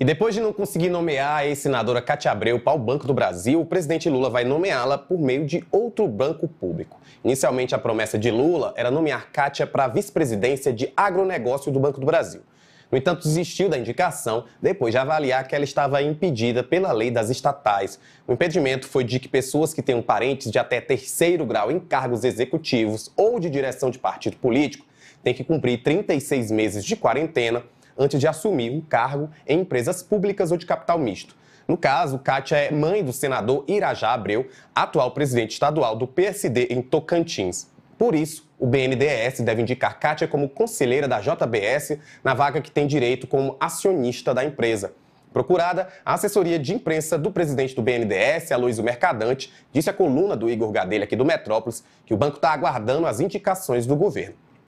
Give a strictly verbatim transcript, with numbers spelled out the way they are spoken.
E depois de não conseguir nomear a ex-senadora Kátia Abreu para o Banco do Brasil, o presidente Lula vai nomeá-la por meio de outro banco público. Inicialmente, a promessa de Lula era nomear Kátia para a vice-presidência de agronegócio do Banco do Brasil. No entanto, desistiu da indicação depois de avaliar que ela estava impedida pela lei das estatais. O impedimento foi de que pessoas que tenham parentes de até terceiro grau em cargos executivos ou de direção de partido político têm que cumprir trinta e seis meses de quarentena antes de assumir um cargo em empresas públicas ou de capital misto. No caso, Kátia é mãe do senador Irajá Abreu, atual presidente estadual do P S D em Tocantins. Por isso, o B N D E S deve indicar Kátia como conselheira da J B S na vaga que tem direito como acionista da empresa. Procurada, a assessoria de imprensa do presidente do B N D E S, Aloísio Mercadante, disse à coluna do Igor Gadelha aqui do Metrópolis que o banco está aguardando as indicações do governo.